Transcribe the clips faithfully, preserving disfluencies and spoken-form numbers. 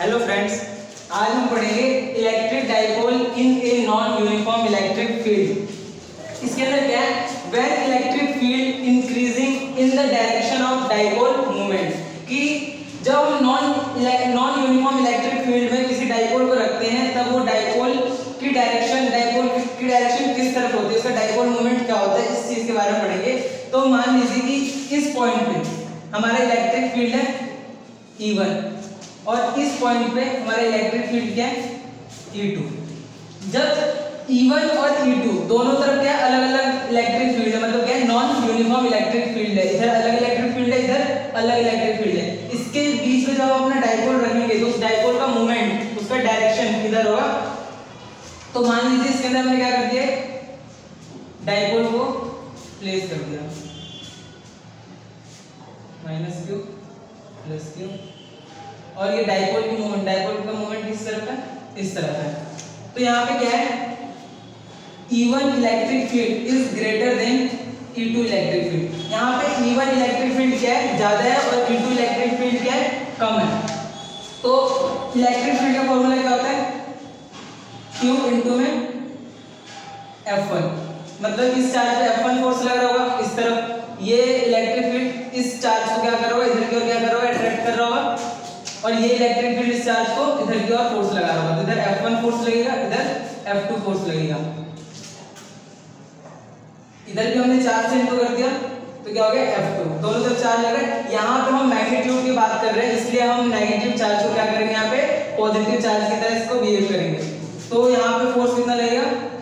Hello friends, आज हम पढ़ेंगे electric dipole in a non uniform electric field. इसके अंदर क्या है, when electric field increasing in the direction of dipole movement, कि जब हम non non uniform electric field में किसी डाइपोल को रखते हैं तब वो डाइपोल की डायरेक्शन डाइपोल की डायरेक्शन किस तरफ होती है, उसका डाइपोल मूवमेंट क्या होता है, इस चीज के बारे में पढ़ेंगे। तो मान लीजिए कि इस पॉइंट पे हमारा इलेक्ट्रिक फील्ड है ई वन और इस पॉइंट पे हमारा इलेक्ट्रिक फील्ड क्या है ई टू। जब ई वन और ई टू दोनों तरफ क्या अलग अलग इलेक्ट्रिक फील्ड है, मतलब क्या नॉन यूनिफॉर्म इलेक्ट्रिक फील्ड है, इधर अलग इलेक्ट्रिक फील्ड है, इधर अलग इलेक्ट्रिक फील्ड है, इसके बीच में जब आप अपना डाइपोल रखेंगे तो उस डाइपोल का मूवमेंट, उसका डायरेक्शन इधर होगा। तो मान लीजिए इसके अंदर हमने क्या कर दिया, डाइपोल को प्लेस कर दिया, माइनस क्यू प्लस क्यू, और ये डाइपोल की मोमेंट डाइपोल का मोमेंट इस तरफ है इस तरफ है तो यहाँ पे क्या है, E one electric field is greater than E two electric field. यहाँ पे ई वन इलेक्ट्रिक फील्ड क्या है, ज्यादा है, और ई टू इलेक्ट्रिक फील्ड क्या है, कम है। तो इलेक्ट्रिक फील्ड का फॉर्मूला क्या होता है, Q इंटू में एफ वन, मतलब इस चार्ज पे एफ वन फोर्स लग रहा होगा इस तरफ, ये इलेक्ट्रिक फील्ड इस चार्ज को क्या कर रहा होगा, इधर की ओर क्या कर रहा होगा, अट्रैक्ट कर रहा होगा, और ये इलेक्ट्रिक फील्ड चार्ज को इधर की ओर फोर्स लगा रहा होगा। इधर एफ वन फोर्स लगेगा, इधर एफ टू फोर्स लगेगा। इधर भी हमने चार्ज से इनटू कर दिया तो क्या हो गया एफ टू, दोनों तरफ चार्ज लग रहा है। यहाँ पे हम मैग्नीट्यूड की बात कर रहे हैं, इसलिए हम नेगेटिव चार्ज को क्या करेंगे, यहाँ पे पॉजिटिव चार्ज की तरह इसको बिहेव करेंगे। तो यहाँ पे फोर्स कितना लगेगा,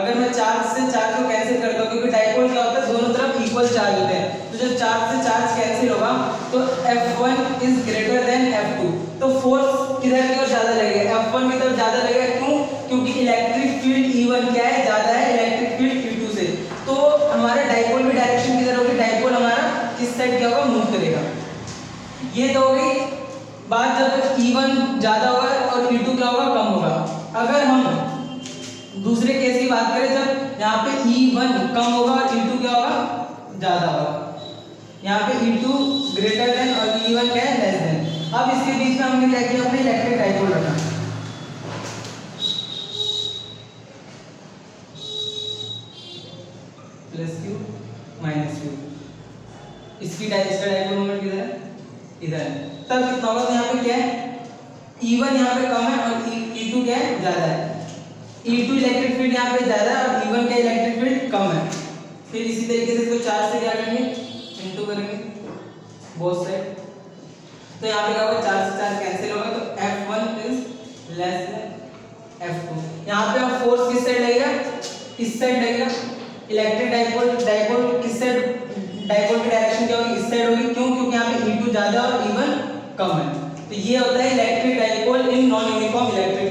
अगर मैं चार्ज से चार्ज को कैंसिल करता हूँ, क्योंकि डाइपोल क्या होता है, दोनों तरफ इक्वल चार्ज होते हैं, तो जब चार्ज से चार्ज कैंसिल होगा तो F one is greater than F two. तो फोर्स किधर की ओर ज्यादा लगेगा, एफ वन की तरफ ज्यादा लगेगा। क्यों, क्योंकि इलेक्ट्रिक फील्ड ई वन क्या है, ज्यादा है इलेक्ट्रिक फील्ड ई टू से। तो हमारा डाइपोल भी डायरेक्शन किधर होगी, डाइपोल हमारा इस साइड क्या होगा, मूव करेगा। ये तो होगी बात जब ई वन ज्यादा होगा और ई टू क्या होगा, कम होगा। अगर हम दूसरे केस की बात करें, जब यहाँ पे ई वन कम होगा और ई टू क्या होगा, ज्यादा होगा, यहाँ पे ई टू ग्रेटर देन और ई वन क्या है, लेस देन। अब इसके बीच में हमने क्या किया, अपने इलेक्ट्रिक डाइपोल रखा। प्लस क्यू माइनस क्यू, इसकी डाइपोल मोमेंट किधर है, इधर है। तब कितना होगा, तो यहाँ पे क्या है, ई वन यहाँ पे कम है और ई टू क्या है, ज्यादा है। ई टू इलेक्ट्रिक फील्ड यहाँ पे ज्यादा है और ई वन का इलेक्ट्रिक फील्ड कम है। फिर इसी तरीके से इसको चार्ज से क्या करेंगे, इनटू करेंगे बोथ साइड। तो यहाँ पे क्या होगा, चार्ज से चार्ज कैंसिल होगा, तो F one is less than F two. यहाँ पे अब फोर्स किस साइड लगेगा, इस साइड लगेगा। इलेक्ट्रिक डाइपोल डाइपोल किस साइड, डाइपोल की डायरेक्शन क्या होगी, इस साइड होगी। क्यों, क्योंकि यहाँ पे ई टू ज्यादा और ई वन कम है। तो ये होता है electric dipole in non uniform electric